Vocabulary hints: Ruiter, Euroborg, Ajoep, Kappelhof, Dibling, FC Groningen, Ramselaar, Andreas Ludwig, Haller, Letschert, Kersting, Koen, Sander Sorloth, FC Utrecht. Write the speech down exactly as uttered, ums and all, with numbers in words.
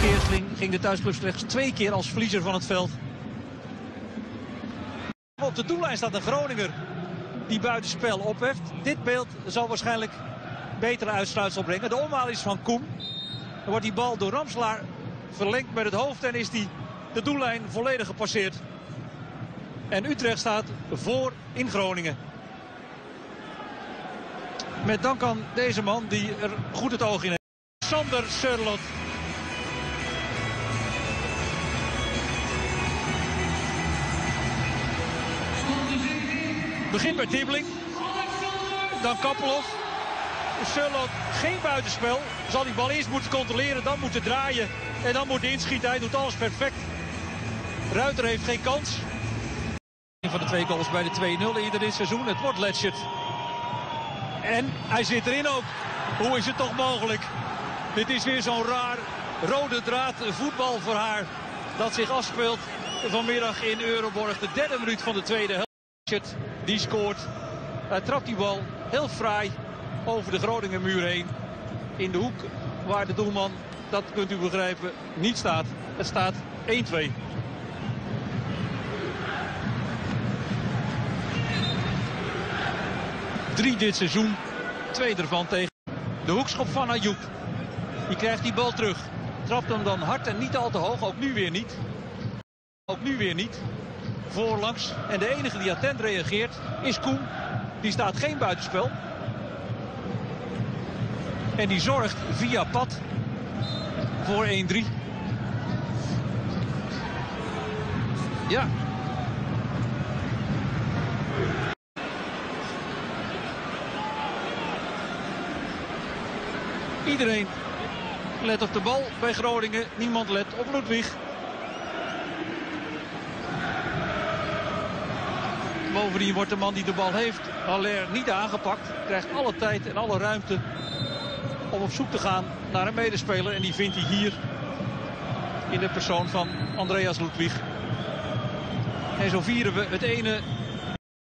Kersting ging de thuisclub slechts twee keer als verliezer van het veld. Op de doellijn staat een Groninger die buitenspel opheft. Dit beeld zal waarschijnlijk betere uitsluitsel brengen. De omhaal is van Koen. Dan wordt die bal door Ramselaar verlengd met het hoofd en is die de doellijn volledig gepasseerd. En Utrecht staat voor in Groningen. Met dank aan deze man die er goed het oog in heeft. Sander Sorloth. Begint bij Dibling. Dan Kappelhof. Sorloth geen buitenspel. Zal die bal eerst moeten controleren, dan moeten draaien. En dan moet hij inschieten. Hij doet alles perfect. Ruiter heeft geen kans. Een van de twee goals bij de twee nul eerder dit seizoen. Het wordt Letschert. En hij zit erin ook. Hoe is het toch mogelijk? Dit is weer zo'n raar rode draad voetbal voor haar. Dat zich afspeelt vanmiddag in Euroborg. De derde minuut van de tweede helft. Letschert die scoort. Hij trapt die bal heel fraai over de Groninger muur heen. In de hoek waar de doelman, dat kunt u begrijpen, niet staat. Het staat één twee. Drie dit seizoen, twee ervan tegen de hoekschop van Ajoep. Die krijgt die bal terug. Trapt hem dan hard en niet al te hoog, ook nu weer niet. Ook nu weer niet. Voorlangs. En de enige die attent reageert is Koen. Die staat geen buitenspel. En die zorgt via pad voor één drie. Ja. Iedereen let op de bal bij Groningen. Niemand let op Ludwig. Bovendien wordt de man die de bal heeft, Haller, niet aangepakt. Krijgt alle tijd en alle ruimte om op zoek te gaan naar een medespeler. En die vindt hij hier in de persoon van Andreas Ludwig. En zo vieren we het ene